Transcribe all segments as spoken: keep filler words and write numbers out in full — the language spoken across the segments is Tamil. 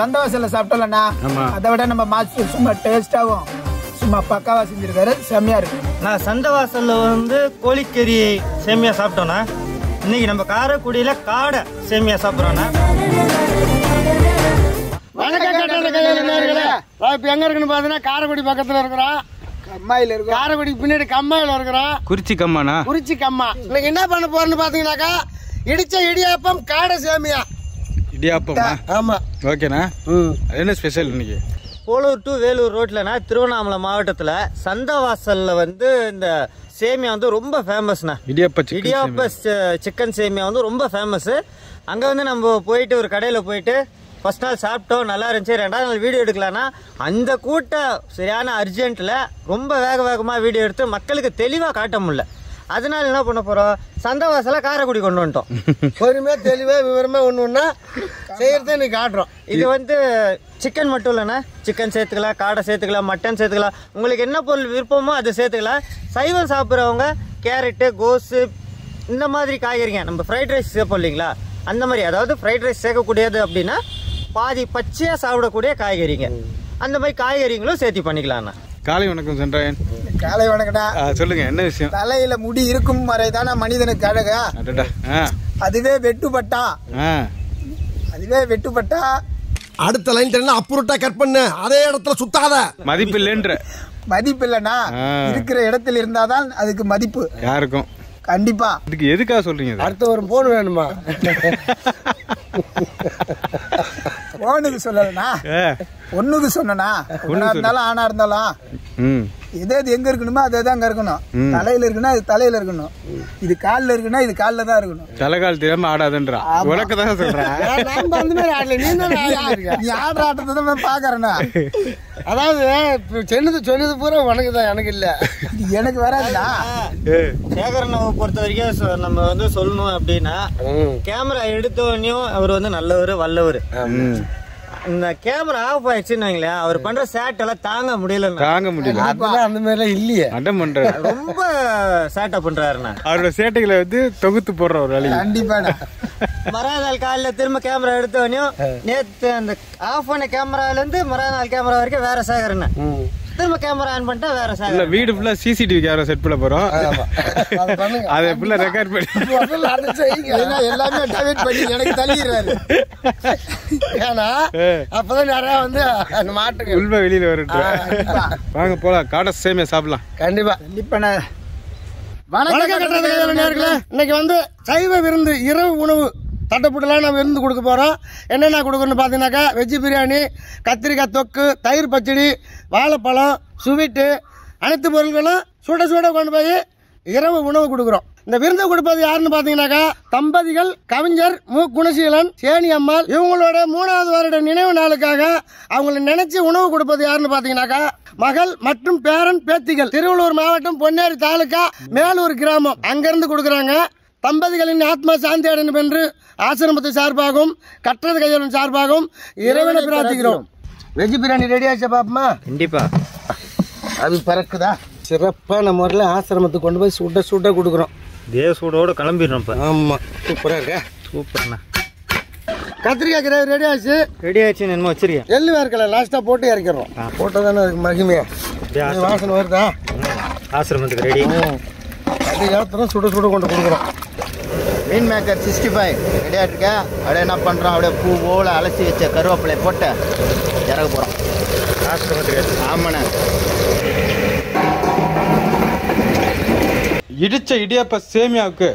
சந்தவாசல்ல சாப்பிட்டோம்னா அதை விட நம்ம மாஸ்டர் சும்மா டேஸ்டாவும் சும்மா பக்காவா செஞ்சிருக்காரு, செம்மையா இருக்கு. நான் சந்தவாசல்ல வந்து கோழிக்கறி சேமியா சாப்பிட்டோம்னா இன்னைக்கு நம்ம காரக்குடியில காடை சேமியா சாப்பிட்றோம்னா. எங்க இருக்குன்னு பாத்தீங்கன்னா காரக்குடி பக்கத்துல இருக்கிறோம், கம்மாயில இருக்கும். காரக்குடிக்கு பின்னாடி கம்மாயில இருக்கிறோம், குறிச்சி கம்மானா குறிச்சி கம்மா. இன்னைக்கு என்ன பண்ண போறோம்னு பாத்தீங்கன்னாக்கா இடிச்ச இடியாப்பம் காடை சேமியா. இடியாப்பமா? ஆமா. ஓகேண்ணா, என்ன ஸ்பெஷல் இன்னைக்கு? போலூர் டு வேலூர் ரோட்லண்ணா, திருவண்ணாமலை மாவட்டத்துல சந்தவாசல்ல வந்து இந்த சேமியா வந்து ரொம்ப ஃபேமஸ்ண்ணா. இடியாப்ப இடியாப்ப சிக்கன் சேமியா வந்து ரொம்ப ஃபேமஸ். அங்க வந்து நம்ம போயிட்டு ஒரு கடையில போயிட்டு ஃபர்ஸ்ட் நாள் சாப்பிட்டோம், நல்லா இருந்துச்சு. ரெண்டாவது நாள் வீடியோ எடுக்கலாம்னா அந்த கூட்டம் சரியான அர்ஜென்ட்டில் ரொம்ப வேக வேகமாக வீடியோ எடுத்து மக்களுக்கு தெளிவாக காட்ட முடியல. அதனால என்ன பண்ண போகிறோம், சந்தவாசல காரைக்குடி கொண்டு வந்துட்டோம். பொறுமையாக தெளிவாக விவரமாக ஒன்று ஒன்றா செய்கிறது இன்னைக்கு காட்டுறோம். இது வந்து சிக்கன் மட்டும் இல்லைண்ணா, சிக்கன் சேர்த்துக்கலாம், காடை சேர்த்துக்கலாம், மட்டன் சேர்த்துக்கலாம், உங்களுக்கு என்ன பொருள் விருப்பமோ அதை சேர்த்துக்கலாம். சைவம் சாப்பிட்றவங்க கேரட்டு, கோஸு, இந்த மாதிரி காய்கறிங்க. நம்ம ஃப்ரைட் ரைஸ் சேர்ப்போம் இல்லைங்களா, அந்த மாதிரி. அதாவது ஃப்ரைட் ரைஸ் சேர்க்கக்கூடியது அப்படின்னா பாதி பச்சையாக சாப்பிடக்கூடிய காய்கறிங்க, அந்த மாதிரி காய்கறிகளும் சேர்த்து பண்ணிக்கலாம்ண்ணா. காலை வணக்கம் சென்றாயன். காலை வணக்கம்டா. சொல்லுங்க, என்ன விஷயம்? தலையில முடி இருக்கும் வரைதான மனிதனுக்கு அழகா, அதுவே வெட்டுப்பட்டா அதுவே வெட்டுப்பட்டா அடுத்த லைன் தெரியல அப்புறட்டா கட் பண்ணு, அதே இடத்துல சுத்தாத, மதிப்பு இல்லைன்ற மதிப்பு இல்லைண்ணா. இருக்கிற இடத்துல இருந்தாதான் அதுக்கு மதிப்பு யாருக்கும். கண்டிப்பா. இதுக்கு எதுக்காக சொல்றீங்க? அடுத்த ஒரு போன் வேணுமா? போனுக்கு சொல்லலண்ணா, ஒண்ணுக்கு சொன்னா இருந்தாலும் ஆனா இருந்தாலும் எது எது எங்க இருக்கணுமோ அது அங்க இருக்கணும். தலையில இருக்குன்னா அது தலையில இருக்கணும், இது காலில் இருக்குன்னா இது காலில தான் இருக்கணும். தலைகால் தெரியாம ஆடாதுன்றா உலகத்தான் சொல்றேன். நீ ஆடுற ஆட்டத்தை பாக்குறேன்னா, அதாவது சொன்னது சொன்னது பூரா உனக்குதான், எனக்கு இல்ல, எனக்கு வராதுடா. சேகரனை பொறுத்த வரைக்கும் நம்ம வந்து சொல்லணும் அப்படின்னா, கேமரா எடுத்தவனையும் அவர் வந்து நல்லவர் வல்லவர். இந்த கேமரா ஆஃப் ஆயிடுச்சுன்னு வைங்களேன், அவர் பண்ற சேட் எல்லாம் தாங்க முடியல தாங்க முடியல அந்த மாதிரி இல்லையே, அடம் பண்ற ரொம்ப சேட்டை பண்றாருண்ணா. அவரோட சேட்டைகளை வந்து தொகுத்து போடுற ஒரு வேலை. கண்டிப்பா. மறாநாள் காலையில திரும்ப கேமரா எடுத்தவனையும், நேத்து அந்த ஆஃப் பண்ண கேமரால இருந்து மறாநாள் கேமரா வரைக்கும் வேற சேகரண்ணா, திரும்ப கேமரா ஆன் பண்ணிட்டா வேற சேகர். வீடு ஃபுல்லா சிசிடிவி கேமரா செட் பண்ண போறோம், அதை ஃபுல்லா ரெக்கார்ட் பண்ணி எல்லாமே டெலிட் பண்ணி எனக்கு தள்ளிடுறாரு. ஏன்னா அப்பதான் நிறைய வந்து அந்த மாட்டுக்கு உள்ள வெளியில வரட்டும். வாங்க போலாம், காடை சேமியா சாப்பிடலாம். கண்டிப்பா கண்டிப்பா. இன்னைக்கு வந்து சைவ விருந்து, இரவு உணவு தட்டைப்பூட்டெல்லாம் நம்ம விருந்து கொடுக்க போகிறோம். என்னென்ன கொடுக்குறோன்னு பார்த்தீங்கன்னாக்கா வெஜ்ஜு பிரியாணி, கத்திரிக்காய் தொக்கு, தயிர் பச்சடி, வாழைப்பழம், சுவீட்டு, அனைத்து பொருட்களும் சூட சூட கொண்டு போய் இரவு உணவு கொடுக்குறோம். இந்த விருந்தை கொடுப்பது யாருன்னு பார்த்தீங்கன்னாக்கா தம்பதிகள் கவிஞர் மு குணசீலன், சேனி அம்மாள். இவங்களோட மூணாவது வருட நினைவு நாளுக்காக அவங்களை நினைச்சு உணவு கொடுப்பது யாருன்னு பார்த்தீங்கன்னாக்கா மகள் மற்றும் பேரன் பேத்திகள், திருவள்ளூர் மாவட்டம் பொன்னேரி தாலுக்கா மேலூர் கிராமம், அங்கிருந்து கொடுக்குறாங்க. தம்பதிகளின் ஆத்மா சாந்தி அடையும் என்று ஆசிரமத்தை சார்பாகவும் கற்றது கையாளும் சார்பாகவும் இறைவனை பிரார்த்திக்கிறோம். வெஜ் பிரியாணி ரெடி ஆச்சு பாப்பமா? கண்டிப்பா. அது பறக்குதா? சிறப்பாக நம்ம முதல்ல ஆசிரமத்துக்கு கொண்டு போய் சுட சுட கொடுக்குறோம். தேவ சூடோடு கிளம்பிடுறோம். ஆமாம், சூப்பராக இருக்கா? சூப்பர்ண்ணா. கத்திரிக்காய் கிரேவி ரெடி ஆச்சு. ரெடி ஆச்சு, நம்ம வச்சிருக்கேன். எள்ளு வேர்க்கல லாஸ்ட்டாக போட்டு இறக்கிறோம். போட்டால் தானே அதுக்கு மகிமையா வாசனை வருதா? ஆசிரமத்துக்கு ரெடி. கத்திரிக்காய் சுட சுட கொண்டு கொடுக்குறோம். மீன் மேக்கர் சிக்ஸ்டி ஃபைவ் ரெடியாக இருக்கேன். அப்படியே என்ன பண்ணுறோம், அப்படியே பூ போல் அலசி வச்ச கருவேப்பிலை போட்டு இறக்க போகிறோம். ஆமாண்ண. இடித்த இடியாப்ப சேமியாவுக்கு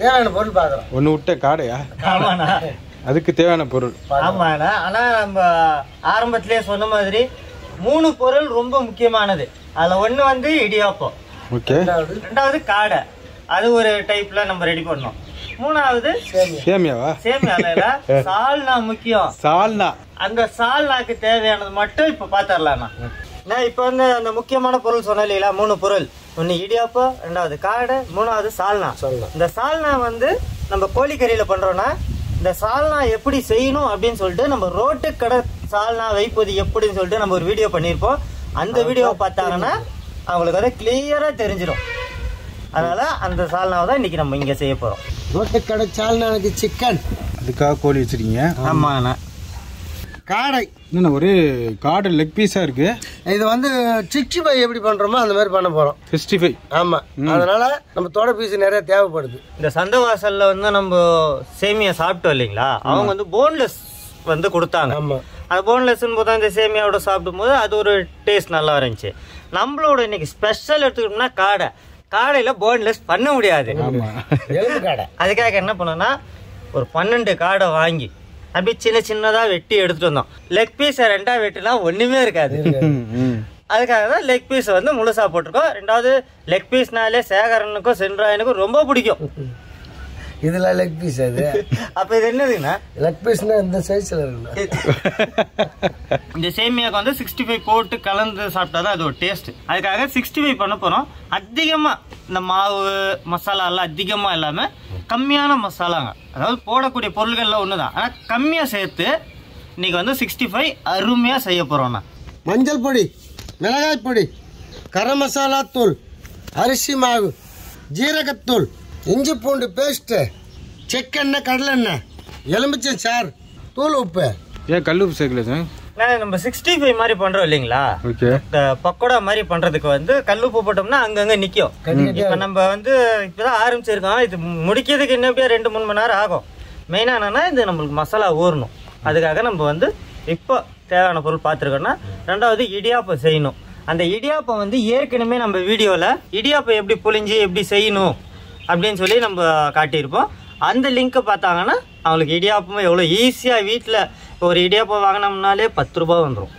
தேவையான பொருள் பார்க்குறோம். ஒன்று விட்ட காடையா? ஆமாண்ணா, அதுக்கு தேவையான பொருள். ஆமாண்ணா, ஆனால் நம்ம ஆரம்பத்திலே சொன்ன மாதிரி மூணு பொருள் ரொம்ப முக்கியமானது. அதில் ஒன்று வந்து இடியாப்பம், ஓகே. ரெண்டாவது காடை, அது ஒரு டைப்ல நம்ம ரெடி பண்ணோம். மூணாவது சேமியாவா? சேமியா சால்னா முக்கியம். சால்னா, அந்த சால்னாக்கு தேவையானது மட்டும் இப்ப பாத்தரலாம்ண்ணா. நான் இப்ப வந்து அந்த முக்கியமான பொருள் சொன்ன இல்லையா, மூணு பொருள். ஒன்னு இடியாப்பம், ரெண்டாவது காடை, மூணாவது சால்னா. இந்த சால்னா வந்து நம்ம கோழிக்கறியில பண்றோம்னா இந்த சால்னா எப்படி செய்யணும் அப்படின்னு சொல்லிட்டு நம்ம ரோட்டு கடை சால்னா வைப்பது எப்படின்னு சொல்லிட்டு நம்ம ஒரு வீடியோ பண்ணிருப்போம். அந்த வீடியோவை பார்த்தாங்கன்னா அவங்களுக்கு அதை கிளியரா தெரிஞ்சிடும். அதனால அந்த சால்னாவை தான் இன்னைக்கு நம்ம இங்கே செய்ய போகிறோம். ரோட்டு கடை சால்னாவுக்கு சிக்கன், அதுக்காக கோழி வச்சுருக்கீங்க? ஆமாண்ணா. காடை. என்ன ஒரு காடை லெக் பீஸா இருக்கு. இது வந்து சிக்ஸ்டி ஃபைவ் எப்படி பண்றோமோ அந்த மாதிரி பண்ண போறோம். Sixty five. ஆமா. அதனால நம்ம தோட பீஸ் நிறைய தேவைப்படுது. இந்த சந்தவாசல்ல வந்து நம்ம சேமியா சாப்பிட்டோம் இல்லீங்களா? அவங்க வந்து போன்லெஸ் வந்து கொடுத்தாங்க. ஆமா. அது போன்லெஸ்ன்னு போது அந்த சேமியாவோட சாப்பிடும்போது அது ஒரு டேஸ்ட் நல்லா இருந்துச்சு. நம்மளோட இன்னைக்கு ஸ்பெஷல் எடுத்துக்கிட்டோம்னா காடை. காடையில போன்லெஸ் பண்ண முடியாது. ஆமா. எலும்பு காடை. அதுக்காக என்ன பண்ணோம்னா ஒரு பன்னெண்டு காடை வாங்கி அப்படியே சின்ன சின்னதாக வெட்டி எடுத்துகிட்டு வந்தோம். லெக் பீஸை ரெண்டாக வெட்டினா ஒன்றுமே இருக்காது. அதுக்காக தான் லெக் பீஸை வந்து முழுசாக போட்டிருக்கோம். ரெண்டாவது லெக் பீஸ்னாலே சேகரனுக்கும் சென்றாயனுக்கும் ரொம்ப பிடிக்கும். இதெல்லாம் லெக் பீஸ் அது. அப்போ இது என்னதுன்னா லெக் பீஸ்னா இந்த சைஸில் இருக்கு. இந்த சேமியாவுக்கு வந்து சிக்ஸ்டி ஃபைவ் போட்டு கலந்து சாப்பிட்டா தான் அது ஒரு டேஸ்ட். அதுக்காக சிக்ஸ்டி ஃபைவ் பண்ண போகிறோம். அதிகமாக இந்த மாவு மசாலாலாம் அதிகமாக இல்லாமல் கம்மியான மசாலாங்க. அதாவது போடக்கூடிய பொருட்கள்லாம் ஒன்று தான், ஆனால் கம்மியாக சேர்த்து இன்னைக்கு வந்து சிக்ஸ்டி ஃபைவ் அருமையாக செய்ய போகிறோம்ண்ணா. மஞ்சள் பொடி, மிளகாய் பொடி, கரம் மசாலா தூள், அரிசி மாவு, ஜீரகத்தூள், இஞ்சி பூண்டு பேஸ்ட்டு, செக்கெண்ணெய், கடலெண்ணெய், எலுமிச்சம் சார், தூள் உப்பு. ஏன் கல் உப்பு சேர்க்கல சார்? நம்ம சிக்ஸ்டி ஃபைவ் மாதிரி பண்றோம் இல்லைங்களா, பக்கோடா மாதிரி பண்றதுக்கு வந்து கல்லுப்பு போட்டோம்னா அங்கங்க நிக்கும். இப்ப நம்ம வந்து இப்பதான் ஆரம்பிச்சிருக்கோம். இது முடிக்கிறதுக்கு இன்னும் எப்படியா ரெண்டு மூணு மணி நேரம் ஆகும். மெயினா என்னன்னா இது நம்மளுக்கு மசாலா ஊறணும். அதுக்காக நம்ம வந்து இப்போ தேவையான பொருள் பார்த்துருக்கோம்னா, ரெண்டாவது இடியாப்பம் செய்யணும். அந்த இடியாப்பம் வந்து ஏற்கனவே நம்ம வீடியோல இடியாப்பம் எப்படி புளிஞ்சு எப்படி செய்யணும் அப்படின்னு சொல்லி நம்ம காட்டியிருப்போம். அந்த லிங்க்கை பார்த்தாங்கன்னா அவங்களுக்கு இடியாப்பமும் எவ்வளோ ஈஸியாக வீட்டில் ஒரு இடியாப்பம் வாங்கினோம்னாலே பத்து ரூபா வந்துடும்.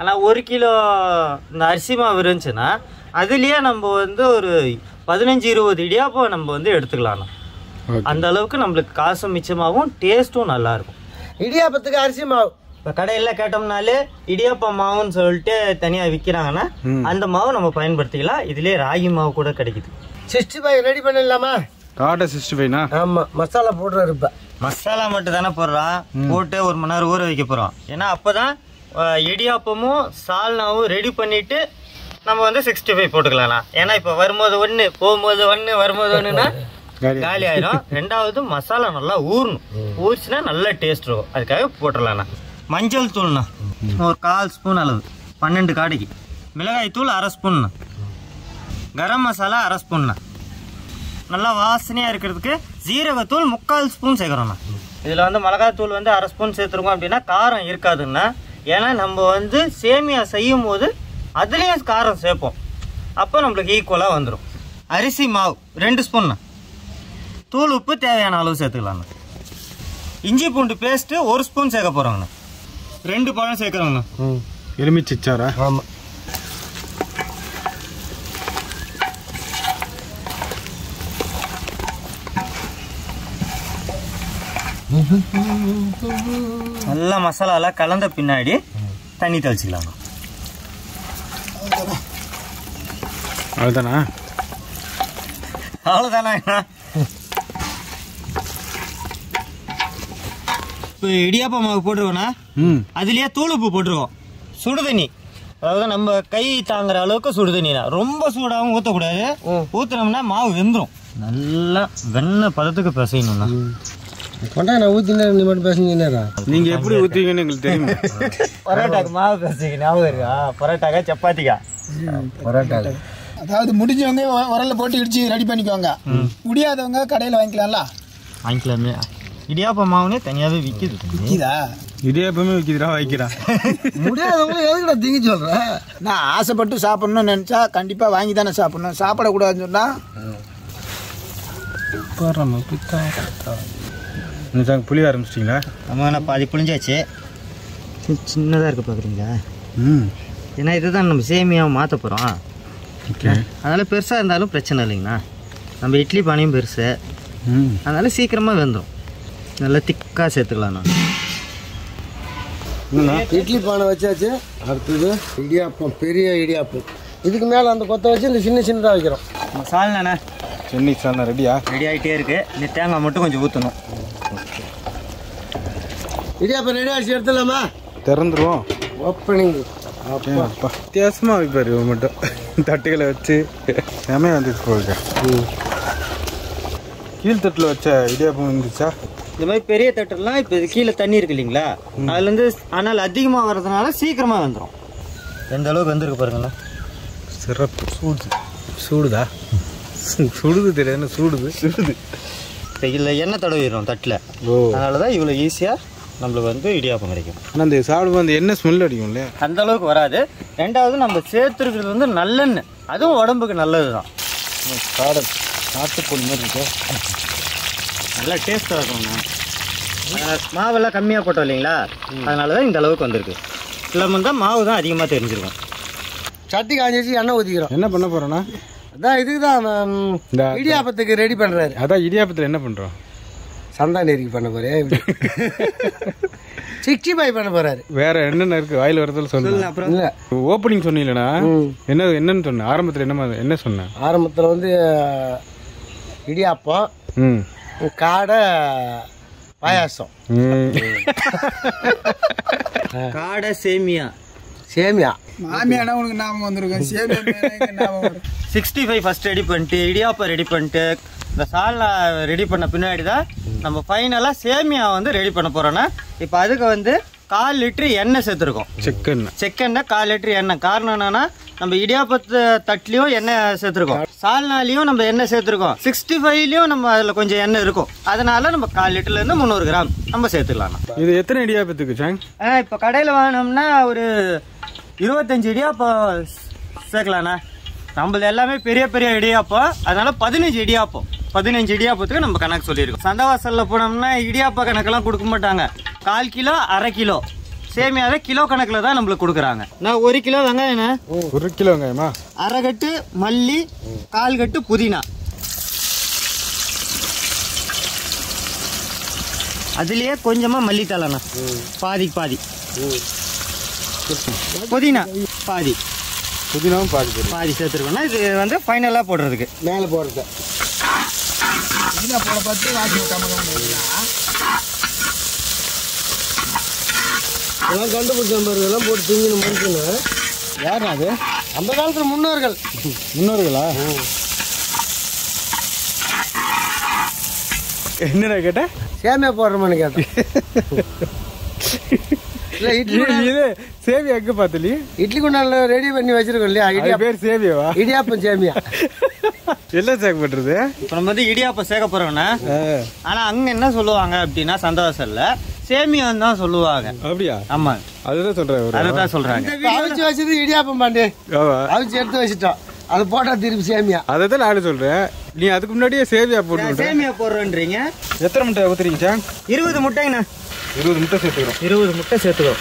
ஆனால் ஒரு கிலோ இந்த அரிசி மாவு இருந்துச்சுன்னா அதுலேயே நம்ம வந்து ஒரு பதினஞ்சு இருபது இடியாப்பம் நம்ம வந்து எடுத்துக்கலாம்ண்ணா. அந்த அளவுக்கு நம்மளுக்கு காசும் மிச்சமாகவும் டேஸ்ட்டும் நல்லாயிருக்கும். இடியாப்பத்துக்கு அரிசி மாவு இப்போ கடையில் கேட்டோம்னாலே இடியாப்ப மாவுன்னு சொல்லிட்டு தனியாக விற்கிறாங்கன்னா அந்த மாவு நம்ம பயன்படுத்திக்கலாம். இதுலேயே ராகி மாவு கூட கிடைக்குது. சிக்ஸ்டி ஃபைவ் ரெடி பண்ணிடலாமா? காடை சிக்ஸ்டி ஃபைவ்னா ஆமாம் மசாலா போடுற இருப்பேன். மசாலா மட்டும் தானே போடுறோம். போட்டு ஒரு மணி நேரம் ஊற வைக்க போகிறோம். ஏன்னா அப்போ தான் இடியாப்பமும் சால்னாவும் ரெடி பண்ணிவிட்டு நம்ம வந்து சிக்ஸ்டி ஃபைவ் போட்டுக்கலாம். ஏன்னா இப்போ வரும்போது ஒன்று போகும்போது ஒன்று வரும்போது ஒன்றுனா காலி ஆயிடும். ரெண்டாவது மசாலா நல்லா ஊறணும். ஊறிச்சுன்னா நல்லா டேஸ்ட் இருக்கும். அதுக்காக போட்டுடலாம்ண்ணா. மஞ்சள் தூள்ண்ணா ஒரு கால் ஸ்பூன் அளவு பன்னெண்டு காடைக்கு, மிளகாய் தூள் அரை ஸ்பூன்ண்ணா, கரம் மசாலா அரை ஸ்பூன்ண்ணா, நல்லா வாசனையாக இருக்கிறதுக்கு ஜீரகத்தூள் முக்கால் ஸ்பூன் சேர்க்குறோண்ணா. இதில் வந்து மிளகாத்தூள் வந்து அரை ஸ்பூன் சேர்த்துருக்கோம். அப்படின்னா காரம் இருக்காதுன்னா, ஏன்னா நம்ம வந்து சேமியா செய்யும் போது அதுலேயும் காரம் சேர்ப்போம். அப்போ நம்மளுக்கு ஈக்குவலாக வந்துடும். அரிசி மாவு ரெண்டு ஸ்பூன்ண்ணா, தூள் உப்பு தேவையான அளவு சேர்த்துக்கலாம்ண்ணா. இஞ்சி பூண்டு பேஸ்ட்டு ஒரு ஸ்பூன் சேர்க்க போகிறோங்கண்ணா. ரெண்டு பழம் சேர்க்குறோங்கண்ணா. ம் எலுமிச்சிச்சாரா? ஆமாம். நல்லா மசாலாலாம் கலந்த பின்னாடி தண்ணி தெளிச்சிக்கலாங்க. அவ்வளோதானா? அவ்வளோதானா? இப்போ இடியாப்ப மாவு போட்டுருவோண்ணா. ம் அதுலேயே தூளுப்பு போட்டுருவோம். சுடுதண்ணி, அதாவது நம்ம கை தாங்குற அளவுக்கு சுடுதண்ணிண்ணா. ரொம்ப சூடாகவும் ஊற்றக்கூடாது. ஊற்றினோம்னா மாவு வெந்துடும். நல்லா வெண்ணெய் பதத்துக்கு பிசையணும்ண்ணா. கொண்டாண்ணா ஊற்றினா நீ மட்டும் பேசுங்கண்ணா. நீங்கள் எப்படி ஊற்றுவீங்கன்னு எங்களுக்கு தெரியும். பரோட்டாக்கு மாவு பேசுங்க ஞாபகம் இருக்கா? பரோட்டாக்கா சப்பாத்திக்கா? பரோட்டா. அதாவது முடிஞ்சவங்க உரல்ல போட்டு இடிச்சு ரெடி பண்ணிக்குவாங்க. முடியாதவங்க கடையில் வாங்கிக்கலாம்ல? வாங்கிக்கலாமே. இடியாப்பம் மாவுனே தனியாகவே விற்கிது. விற்கிதா? இடியாப்பமே விற்கிதுடா. வைக்கிறா முடியாதவங்களும் எதுக்குடா திங்கி சொல்கிறேன். நான் ஆசைப்பட்டு சாப்பிட்ணும்னு நினச்சா கண்டிப்பாக வாங்கி தானே சாப்பிட்ணும். சாப்பிடக்கூடாதுன்னு சொன்னால் புளி ஆரம்பிச்சிட்டிங்களா? ஆமாண்ணா பாதி புளிஞ்சாச்சு. சின்னதாக இருக்குது பார்க்குறீங்களா? ம் ஏன்னா இதுதான் நம்ம சேமியாவை மாற்ற போகிறோம். ஓகே. அதனால் பெருசாக இருந்தாலும் பிரச்சனை இல்லைங்கண்ணா. நம்ம இட்லி பானையும் பெருசு. ம் அதனால் சீக்கிரமாக வெந்துடும். நல்லா திக்காக சேர்த்துக்கலாம்ண்ணா. இட்லி பானை வச்சாச்சு. அடுத்தது இடியாப்பம், பெரிய இடியாப்பம். இதுக்கு மேலே அந்த கொத்த வச்சு இந்த சின்ன சின்னதாக வைக்கிறோம். நம்ம சால்னாண்ணா சென்னை சால்னா ரெடியா? ரெடி ஆகிட்டே இருக்குது. இந்த தேங்காய் மட்டும் கொஞ்சம் ஊற்றணும். இடியாப்பம் ரெடி ஆகிடுச்சு. எடுத்துடலாமா? திறந்துருவோம். ஓப்பனிங் வித்தியாசமாக வைப்பார் இவன் மட்டும். தட்டுகளை வச்சு எல்லாமே வந்துச்சு போயிருக்க. கீழ்த்தட்டில் வச்ச இடியாப்பம் வந்துச்சா? இந்த மாதிரி பெரிய தட்டெல்லாம் இப்போ கீழே தண்ணி இருக்கு இல்லைங்களா, அதுலேருந்து ஆனால் அதிகமாக வர்றதுனால சீக்கிரமாக வந்துடும். எந்த அளவுக்கு வந்துருக்கு பாருங்களா, சிறப்பு சூடு சூடுதா சுடுது தெரியாது, சூடுது சுடுது. இப்போ இதில் எண்ணெய் தடவிடும் தட்டில், அதனால தான் இவ்வளோ ஈஸியாக நம்மளுக்கு வந்து இடியாப்பம் கிடைக்கும். ஆனால் இந்த சாப்பிடும்போது அந்த எண்ணெய் ஸ்மெல் அடிக்கும் இல்லையா, அந்த அளவுக்கு வராது. ரெண்டாவது நம்ம சேர்த்துருக்கிறது வந்து நல்லெண்ணெய், அதுவும் உடம்புக்கு நல்லது தான். காரம் நாட்டுக்கோழி மாதிரி இருக்கும், நல்லா டேஸ்ட்டாக இருக்கும். மாவெல்லாம் கம்மியாக போட்டோம் இல்லைங்களா, அதனால தான் இந்த அளவுக்கு வந்திருக்கு. இல்லாமல் இருந்தால் மாவு தான் அதிகமாக தெரிஞ்சிருக்கும். சட்டி காஞ்சிச்சு எண்ணெய் ஊற்றிக்கிறோம். என்ன பண்ண போகிறோன்னா அதான் இதுக்கு தான் இடியாப்பத்துக்கு ரெடி பண்ணுறாரு. அதான் இடியாப்பத்தில் என்ன பண்ணுறோம், சந்தானேரிக்கு பண்ண போறேன், சிக்ஸ்டி ஃபைவ் பண்ண போறாரு. வேற என்னென்ன இருக்கு வாயில் வரதுல சொல்லுங்க. அப்புறம் இல்லை ஓப்பனிங் சொன்னீங்களா, என்ன என்னன்னு சொன்ன ஆரம்பத்தில், என்னமா என்ன சொன்னேன் ஆரம்பத்தில் வந்து இடியாப்பம் காடை பாயாசம், காடை சேமியா சேமியா மாமியானா உனக்கு நாம வந்துருக்கோம் சேமியா. சிக்ஸ்டி ஃபைவ் ஃபர்ஸ்ட் ரெடி பண்ணிட்டு இடியாப்பம் ரெடி பண்ணிட்டு இந்த சால்னா ரெடி பண்ண பின்னாடி தான் நம்ம ஃபைனலாக சேமியா வந்து ரெடி பண்ண போகிறோன்னா, இப்போ அதுக்கு வந்து கால் லிட்டரு எண்ணெய் சேர்த்துருக்கோம். செக்கெண்ணெய் செக்கெண்ணெய் கால் லிட்டரு எண்ணெய். காரணம் என்னன்னா நம்ம இடியாப்பத்து தட்டிலையும் எண்ணெய் சேர்த்துருக்கோம், சால்னாலையும் நம்ம எண்ணெய் சேர்த்துருக்கோம், சிக்ஸ்டி ஃபைவ்லையும் நம்ம அதில் கொஞ்சம் எண்ணெய் இருக்கும். அதனால நம்ம கால் லிட்டர்லேருந்து முந்நூறு கிராம் நம்ம சேர்த்துக்கலாம். இது எத்தனை இடியாப்பத்துக்கு சாங்? இப்போ கடையில் வாங்கினோம்னா ஒரு இருபத்தஞ்சி இடியாப்பம் சேர்க்கலாண்ணா. நம்மளது எல்லாமே பெரிய பெரிய இடியாப்பம், அதனால பதினஞ்சு இடியாப்பம் பதினஞ்சு இடியாப்பத்துக்கு நம்ம கணக்கு சொல்லியிருக்கோம். சந்தவாசலில் போனோம்னா இடியாப்ப கணக்கெல்லாம் கொடுக்க மாட்டாங்க, கால் கிலோ அரை கிலோ சேமியாவே கிலோ கணக்கில் தான் நம்மளுக்கு கொடுக்குறாங்க. நான் ஒரு கிலோ வெங்காயம்ண்ணா, ஒரு கிலோ வெங்காயமா, அரை கட்டு மல்லி, கால் கட்டு புதினா, அதுலேயே கொஞ்சமாக மல்லித்தலைண்ணா பாதி பாதி, புதினா பாதி, புதினாவும் பாதி பாதி சேர்த்துருக்கோம்னா இது வந்து ஃபைனலாக போடுறதுக்கு. மேலே போடுறது கண்டுபிடிச்செல்லாம் போட்டு தூங்கி முடிக்கணும். யாருனா அது அந்த காலத்தில் முன்னோர்கள் முன்னோர்களா என்ன கேட்டேன், சேமியா போடுறோமான்னு கேட்டேன். இல்லை இட்லி சேமியாக்கு பார்த்துலையே இட்லி குண்டால ரெடி பண்ணி வச்சிருக்கோம் இல்லையா, இட்லி பேர் சேமியாவா இடியாப்பம் சேமியா. என்ன சேர்க்க பண்றது இப்போ நம்ம வந்து இடியாப்பம் சேர்க்க போறோம்னா, ஆனா அங்க என்ன சொல்லுவாங்க அப்படின்னா சந்தோஷம்ல சேமியான்னு தான் சொல்லுவாங்க. அப்படியா? ஆமா அதுதான் சொல்றாங்க, அதுதான் சொல்றாங்க. அவிச்சு வச்சது இடியாப்பம் பாண்டே, அவிச்சு எடுத்து வச்சுட்டோம், அது போட்டா திருப்பி சேமியா. அதை தான் நானும் சொல்றேன், நீ அதுக்கு முன்னாடியே சேமியா போட்டு சேமியா போடுறேன்றீங்க. எத்தனை முட்டை ஊத்துறீங்க? இருபது முட்டைங்கண்ணா. இருபது முட்டை சேர்த்துக்கிறோம். இருபது முட்டை சேர்த்துக்கிறோம்.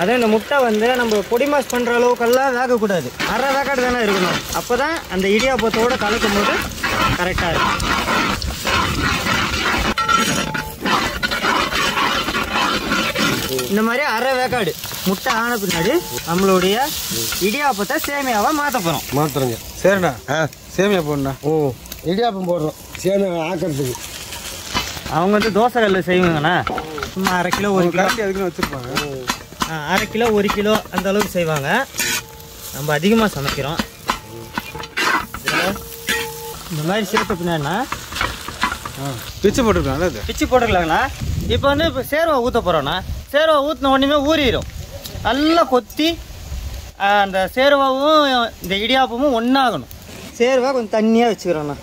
அதான் இந்த முட்டை வந்து நம்ம பொடி மாஸ் பண்ணுற அளவுக்கெல்லாம் வேகக்கூடாது, அரை வேக்காடு தானே இருக்கணும். அப்போ தான் அந்த இடியாப்பத்தோடு கலக்கும் போது கரெக்டாக இருக்கும். இந்த மாதிரி அரை வேக்காடு முட்டை ஆன பின்னாடி நம்மளுடைய இடியாப்பத்தை சேமியாவை மாற்ற போகிறோம். மாற்றுறோங்க. சரிண்ணா. ஆ சேமியா போடணா. ஓ இடியாப்பம் போடுறோம் சேமியா ஆக்கிறதுக்கு. அவங்க வந்து தோசை கல் செய்வாங்கண்ணா, சும்மா அரை கிலோ ஒரு கிலோ அதுக்குன்னு வச்சுருப்பாங்க. அரை கிலோ ஒரு கிலோ அந்த அளவுக்கு செய்வாங்க. நம்ம அதிகமாக சமைக்கிறோம். இந்த மாதிரி சேர்த்து பின்னாடினா பிச்சு போட்டுருக்கலாம்ல, அது பிச்சு போட்டுருக்கலாங்கண்ணா. இப்போ வந்து இப்போ சேர்வை ஊற்ற போகிறோம்னா, சேர்வை ஊற்றின உடனே ஊறிடும், நல்லா கொத்தி அந்த சேர்வாவும் இந்த இடியாப்பமும் ஒன்றாகணும். சேர்வை கொஞ்சம் தண்ணியாக வச்சுக்கிறோண்ணா.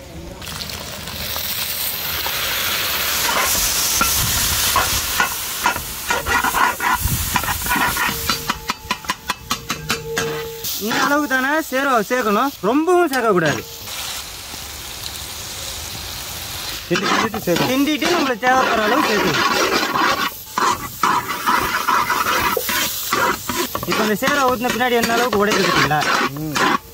இந்த அளவுக்கு தானே சேர்வை சேர்க்கணும், ரொம்பவும் சேர்க்கக்கூடாது. திண்டிட்டு நம்மளை தேவைப்படுற அளவுக்கு சேர்க்கணும். இப்போ இந்த சேர்வை ஊற்றின பின்னாடி எந்த அளவுக்கு உடைக்கிறதுங்களா,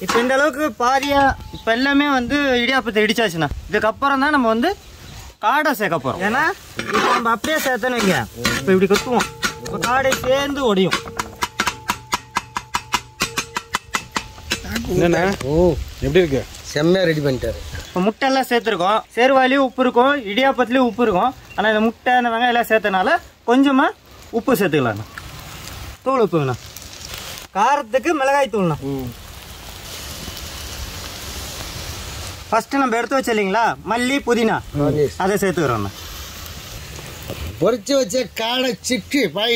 இப்போ இந்த அளவுக்கு பாதியாக இப்போ எல்லாமே வந்து இடியாப்பத்தை இடிச்சாச்சுண்ணா. இதுக்கப்புறம் தான் நம்ம வந்து காடை சேர்க்க போகிறோம். ஏன்னா இப்போ நம்ம அப்படியே சேர்த்தோன்னு வைங்க, இப்போ இப்படி கொத்துவோம், இப்போ காடை சேர்ந்து ஒடியும். என்னண்ணா ஓ எப்படி இருக்கு, செம்மையாக ரெடி பண்ணிட்டாரு. இப்போ முட்டையெல்லாம் சேர்த்துருக்கோம், சேர்வாலையும் உப்பு இருக்கும், இடியாப்பத்துலேயும் உப்பு இருக்கும். ஆனால் இந்த முட்டை இந்த வெங்காயம் எல்லாம் சேர்த்தனால கொஞ்சமாக உப்பு சேர்த்துக்கலாண்ணா. தூள் உப்புங்கண்ணா, காரத்துக்கு மிளகாய் தூள்ண்ணா. ஃபஸ்ட்டு நம்ம எடுத்து வச்சு இல்லைங்களா மல்லி புதினா, அதை சேர்த்துக்கிறோண்ணா. பொரிச்சு வச்ச காடை சிக்கி பை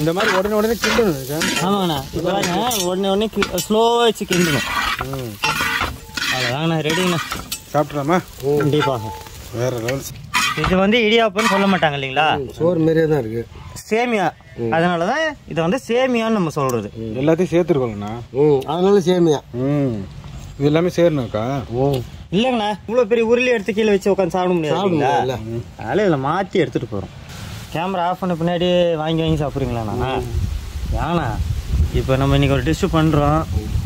இந்த மாதிரி உடனே உடனே கிண்டணும். ஆமாண்ணா இப்போதாங்க உடனே உடனே ஸ்லோவாக வச்சு கிண்டணும். ம் அதாங்கண்ணா ரெடிங்கண்ணா. சாப்பிட்லாமா? ஓ கண்டிப்பாக வேறு லெவல். இது வந்து இடியாப்பம்னு சொல்ல மாட்டாங்க இல்லைங்களா, சோறு மாரியே தான் இருக்குது. சேமியா, அதனால தான் இதை வந்து சேமியான்னு நம்ம சொல்கிறது. எல்லாத்தையும் சேர்த்துருக்கோங்கண்ணா. ம் அதனால சேமியா. ம் இது எல்லாமே சேரணுக்கா? ஓ இல்லைங்கண்ணா, இவ்வளோ பெரிய உருளி எடுத்து கீழே வச்சு உட்காந்து சாப்பிட முடியாதுங்களா, அதனால் இதில் மாற்றி எடுத்துகிட்டு போகிறோம். கேமரா ஆஃப் பண்ண பின்னாடி வாங்கி வாங்கி சாப்பிட்றீங்களாண்ணா? ஏன்னா இப்போ நம்ம இன்றைக்கி ஒரு டிஷ்ஷு பண்ணுறோம்,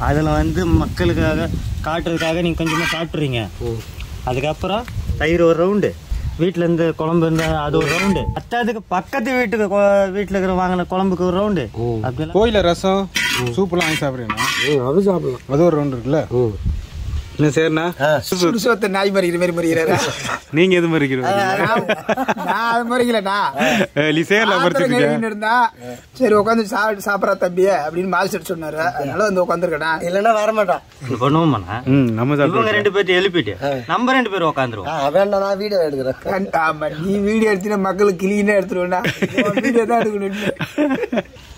அதில் வந்து மக்களுக்காக காட்டுறதுக்காக நீங்கள் கொஞ்சமாக சாப்பிட்றீங்க, அதுக்கப்புறம் தயிர் ஒரு ரவுண்டு, வீட்டிலேருந்து குழம்பு இருந்தால் அது ஒரு ரவுண்டு, அத்தாதுக்கு பக்கத்து வீட்டுக்கு வீட்டில் இருக்கிற வாங்கின குழம்புக்கு ஒரு ரவுண்டு, அப்படிலாம் கோயிலில் ரசம் சூப்பெலாம் வாங்கி சாப்பிட்றீங்கண்ணா? அது சாப்பிடலாம், அது ஒரு ரவுண்டு இருக்குல்ல. என்ன சரிண்ணா, சோத்தை நாய் மறிக்கிற மாதிரி மறிக்கிறாரு. நீங்க எது மறிக்கிறீங்க? நான் அது மறிக்கலண்ணா, இருந்தா சரி உட்காந்து சாப்பிட்டு சாப்பிட்றா தம்பி அப்படின்னு மாலிச்சிட்டு சொன்னாரு, அதனால வந்து உட்காந்துருக்கேண்ணா. இல்லைன்னா வரமாட்டான். பண்ணுவோமாண்ணா நம்ம ரெண்டு பேர்த்து எழுப்பிட்டு நம்ம ரெண்டு பேரும் உட்காந்துருவோம். வேண்டாம் நான் வீடியோ எடுக்கிறேன். ஆமா நீ வீடியோ எடுத்துனா மக்களுக்கு கிளீனா எடுத்துருவேண்ணா, வீடியோ தான் எடுக்கணும்.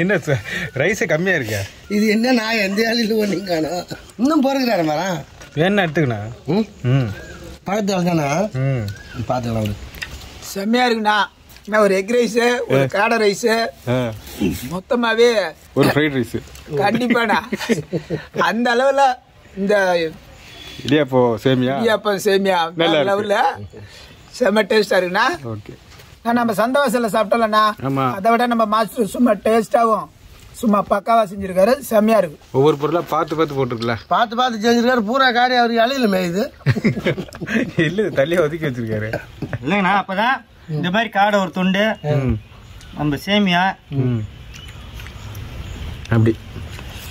என்ன சார் ரைஸே கம்மியாக இருக்கா? இது என்ன நான் எந்த ஆளும் ஒன்றிங்கானா இன்னும் போகிறேன் மேடம். வேணா எடுத்துக்கண்ணா. ம் ம் பக்கத்து தானே. ம் பார்த்துக்கலாம். செம்மையாக இருக்குண்ணா. நான் ஒரு எக் ரைஸு, ஒரு காடை ரைஸு, மொத்தமாகவே ஒரு ஃப்ரைட் ரைஸு கண்டிப்பாண்ணா. அந்த அளவில் இந்த இடியாப்பம் சேமியா இடியாப்பம் சேமியா நல்ல அளவில் செம்ம டேஸ்ட்டாக இருக்குண்ணா. ஓகே, நம்ம சந்தவாசல சாப்பிட்டோம்லண்ணா, அதை விட நம்ம மாஸ்டர் சும்மா டேஸ்டாகவும் சும்மா பக்காவா செஞ்சிருக்காரு. செம்மையா இருக்கு. ஒவ்வொரு பொருளா பார்த்து பார்த்து போட்டுருக்கல, பார்த்து பார்த்து செஞ்சிருக்காரு. பூரா காரியம் அவருக்கு அழியில மேயுது இல்ல, தள்ளியா ஒதுக்கி வச்சிருக்காரு இல்லைங்கண்ணா. அப்பதான் இந்த மாதிரி காடை ஒரு துண்டு, நம்ம சேமியா அப்படி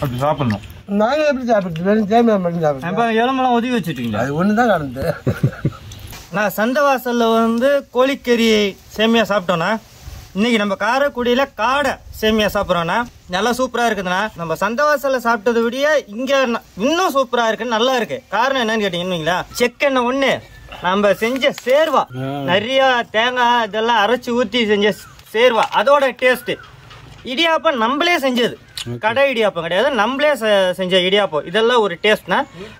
அப்படி சாப்பிடணும். நாங்க எப்படி சாப்பிட்டு வெறும் சேமியா மட்டும் சாப்பிடுறோம். எலும்பெல்லாம் ஒதுக்கி வச்சுட்டீங்களா? அது ஒண்ணுதான் நடந்து. நான் சந்தவாசலில் வந்து கோழிக்கறி சேமியா சாப்பிட்டோண்ணா, இன்றைக்கி நம்ம காரைக்குடியில் காடை சேமியா சாப்பிட்றோண்ணா. நல்லா சூப்பராக இருக்குதுண்ணா. நம்ம சந்தவாசலில் சாப்பிட்டதை விட இங்கே இன்னும் சூப்பராக இருக்குது, நல்லா இருக்குது. காரணம் என்னன்னு கேட்டிங்கன்னுங்களா, செக்கெண்ணெய் ஒன்று, நம்ம செஞ்ச சேர்வா, நிறையா தேங்காய் இதெல்லாம் அரைச்சி ஊற்றி செஞ்ச சேர்வா, அதோட டேஸ்ட்டு. இடியாப்பம் நம்மளே செஞ்சது, கடை இடியாப்பம் கிடையாது, நம்மளே செஞ்ச இடியாப்பம், இதெல்லாம் ஒரு டேஸ்ட்னா.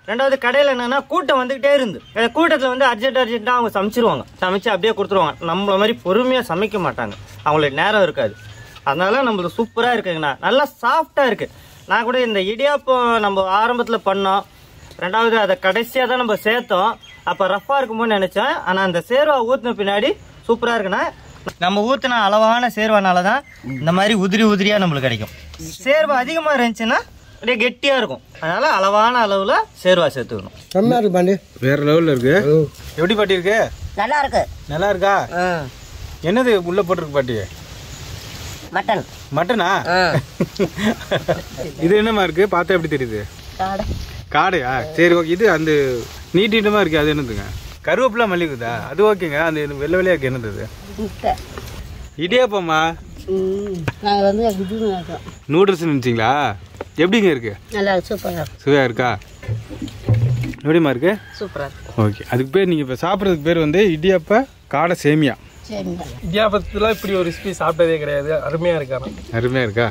ரெண்டாவது கடையில் என்னன்னா கூட்டம் வந்துகிட்டே இருந்து, கூட்டத்தில் வந்து அர்ஜென்ட் அர்ஜென்ட்டாக அவங்க சமைச்சிருவாங்க, சமைச்சு அப்படியே கொடுத்துருவாங்க. நம்மள மாதிரி பொறுமையாக சமைக்க மாட்டாங்க, அவங்களுக்கு நேரம் இருக்காது. அதனால நம்மளுக்கு சூப்பராக இருக்குங்கண்ணா, நல்லா சாஃப்டாக இருக்குது. நான் கூட இந்த இடியாப்பம் நம்ம ஆரம்பத்தில் பண்ணோம், ரெண்டாவது அதை கடைசியாக தான் நம்ம சேர்த்தோம், அப்போ ரஃப்பாக இருக்கும்போது நினச்சேன். ஆனால் அந்த சேர்வா ஊற்றின பின்னாடி சூப்பராக இருக்குண்ணா. நம்ம ஊற்றின அளவான சேர்வானால தான் இந்த மாதிரி உதிரி உதிரியாக நம்மளுக்கு கிடைக்கும். சேர்வா அதிகமாக இருந்துச்சுன்னா அப்படியே கெட்டியாக இருக்கும், அதனால் அளவான அளவில் சேர்வா சேர்த்துக்கணும். நல்லா இருக்கு பாண்டி, வேறு லெவலில் இருக்குது. எப்படி பாட்டி இருக்கு? நல்லா இருக்கு. நல்லா இருக்கா? என்னது உள்ளே போட்டிருக்கு பாட்டி? மட்டன். மட்டனா? இது என்னமா இருக்குது பார்த்தா எப்படி தெரியுது? காடை. காடையா? சரி ஓகே. இது அந்த நீட்டிட்டமாக இருக்குது, அது என்னதுங்க? கருவேப்பில மல்லிக்குதா? அது ஓகேங்க. அந்த வெள்ளை வெளியாக இருக்குது, என்னது? இடியாப்பம்மா நூடுல்ஸ் நினைச்சிங்களா? எப்படிங்க இருக்கு? சுவையா இருக்கா? எப்படிமா இருக்கு? சூப்பரா இருக்கு. ஓகே, அதுக்கு பேர் நீங்க இப்ப சாப்பிட்றதுக்கு பேர் வந்து இடியாப்ப காடை சேமியா. இடியாப்பத்துல இப்படி ஒரு ரெசிபி சாப்பிட்டதே கிடையாது. அருமையா இருக்கா? அருமையா இருக்கா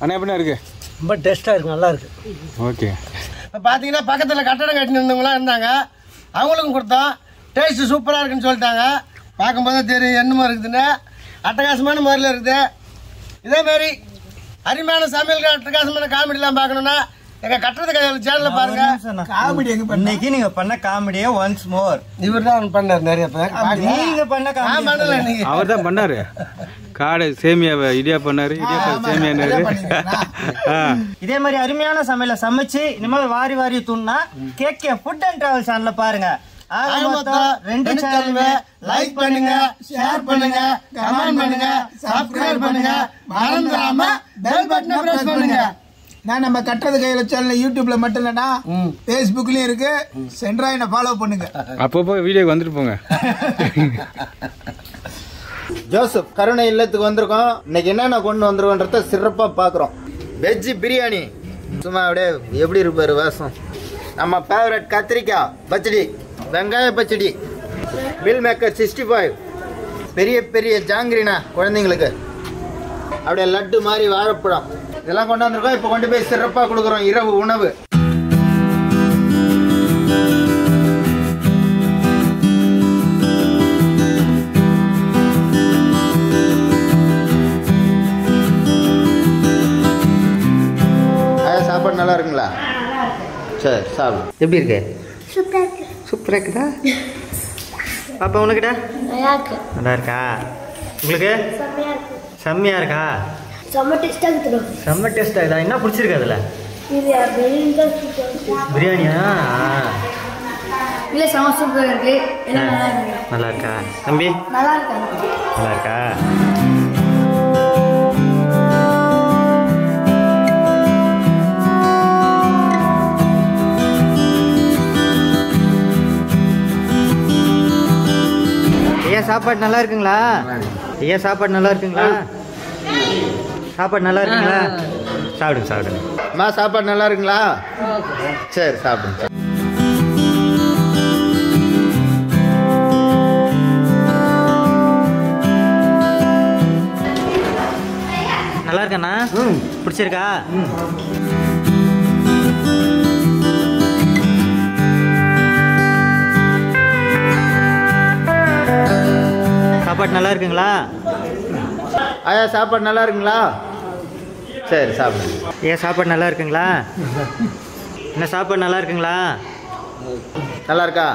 அண்ணா. எப்படின்னா இருக்கு? ரொம்ப டேஸ்டா இருக்கு, நல்லா இருக்கு. ஓகே, இப்போ பார்த்தீங்கன்னா பக்கத்தில் கட்டடம் கட்டின இருந்தவங்களாம் இருந்தாங்க, அவங்களுக்கும் கொடுத்தோம். டேஸ்ட் சூப்பராக இருக்குன்னு சொல்லிட்டாங்க. பார்க்கும்போது தெரியும் என்னமா இருக்குதுன்னு. அட்டகாசமான முறையில் இருக்குது. இதே மாதிரி அருமையான சமையலுக்கு அட்டகாசமான காமெடிலாம் பார்க்கணுன்னா Card, same idea panari, idea மாதிரி அருமையான சமையல சமைச்சி இனிமே வாரி வாரி தூன்னா கேக்கே ஃபுட் அண்ட் டிராவல் சேனல்ல பாருங்க. ஆகமொத்த ரெண்டு சேனலை லைக் பண்ணுங்க, ஷேர் பண்ணுங்க, கமெண்ட் பண்ணுங்க, Subscribe பண்ணுங்க, மறந்துடாம பெல் பட்டனை பிரஸ் பண்ணுங்க. நான் நம்ம கட்டறது கையில சேனல் YouTubeல மட்டும் இல்லடா Facebookலயும் இருக்கு. சென்ட்ராயனை ஃபாலோ பண்ணுங்க. அப்பப்போ வீடியோக்கு வந்துட்டு போங்க. Joseph, Karuna illathukku vandirukkom innikku enna na kondu vandirukkondrada sirappa paakrom veg biryani summa avade eppadi iruparu vasam nama favorite kathirika pachidi vengaya pachidi meal maker sixty-five periya periya jangrina kulandingalukku avade laddu mari vaarapadam idella kondu vandirukkom ipo kondu poi sirappa kudukrom iravu unavu Sir, sir. How are you? Super. Super. Papa, how are you? How are you? Samyar. Samyar. Summer test. Summer test. What are you doing? Biryani. Biryani? No, summer super. Malarka. Sambi? Malarka. Malarka. சாப்பாடு நல்லா இருக்குங்களா? ஏன் சாப்பாடு நல்லா இருக்குங்களா? சாப்பாடு நல்லா இருக்குங்களா? சாப்பிடுங்க சாப்பிடுங்க. அம்மா சாப்பாடு நல்லா இருக்குங்களா? சரி சாப்பிடுங்க. நல்லா இருக்காண்ணா? ம். பிடிச்சிருக்கா? ம். சாப்பாடு நல்லா இருக்குங்களா? ஆயா சாப்பாடு நல்லா இருக்குங்களா? சரி சாப்பிடுங்க. ஏன் சாப்பாடு நல்லா இருக்குங்களா? என்ன சாப்பாடு நல்லா இருக்குங்களா? நல்லா இருக்கா?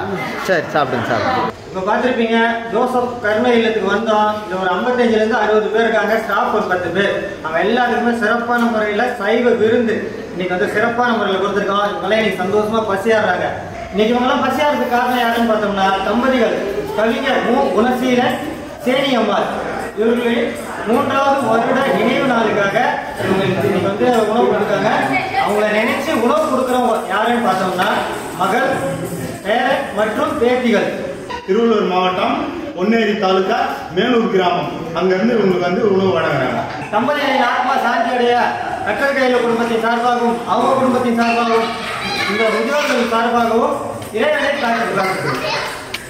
சரி சாப்பிடுங்க சாப்பிடுங்க. இப்போ பார்த்துருப்பீங்க ஜோசப் கருணை இல்லத்துக்கு வந்தோம். இது ஒரு ஐம்பத்தஞ்சுலேருந்து அறுபது பேர் இருக்காங்க. ஸ்டாஃப் ஒரு பத்து பேர். அவங்க எல்லாருக்குமே சிறப்பான முறையில் சைவ விருந்து இன்னைக்கு வந்து சிறப்பான முறையில் கொடுத்துருக்கோம். இவங்களாம் இன்னைக்கு சந்தோஷமாக பசியாடுறாங்க. இன்னைக்கு இவங்களாம் பசியாடுறதுக்கு காரணம் யாருன்னு பார்த்தோம்னா தம்பதிகள் கவிஞர் மு குணசீலன் சேனியம்மாள் இவர்களின் மூன்றாவது வருட நினைவு நாளுக்காக இவங்களுக்கு இன்னைக்கு வந்து உணவு கொடுக்காங்க. அவங்கள நினைச்சு உணவு கொடுக்குறவங்க யாருன்னு பார்த்தோம்னா மகள் பேரன் மற்றும் பேத்திகள். திருவள்ளூர் மாவட்டம் பொன்னேரி தாலுகா மேலூர் கிராமம் அங்கிருந்து இவங்களுக்கு வந்து உணவு வழங்குறாங்க. தம்பதிகளின் ஆத்மா சாந்தியுடைய கட்டர் கையில குடும்பத்தின் சார்பாகவும் அவங்க குடும்பத்தின் சார்பாகவும் இந்த முதியோர்கள் சார்பாகவும் இறைவனை காத்திருக்கிறார்கள்.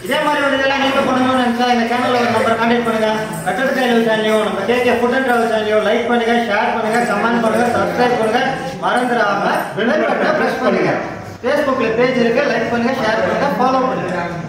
இதே மாதிரி ஒரு இதெல்லாம் நீங்கள் பண்ணணும்னு நினச்சா இந்த சேனலில் ஒரு நம்பரை கான்டாக்ட் பண்ணுங்கள். கட்டது கையில் சேனலையும் நம்ம கேட்க ஃபுட் அண்ட் ட்ராவல் சேனலையும் லைக் பண்ணுங்கள், ஷேர் பண்ணுங்கள், கமெண்ட் பண்ணுங்கள், சப்ஸ்கிரைப் பண்ணுங்கள், மறந்துடாமல் பெல் பட்டனை ப்ரெஸ் பண்ணுங்கள். ஃபேஸ்புக்கில் பேஜ் இருக்குது, லைக் பண்ணுங்கள், ஷேர் பண்ணுங்கள், ஃபாலோ பண்ணுங்கள்.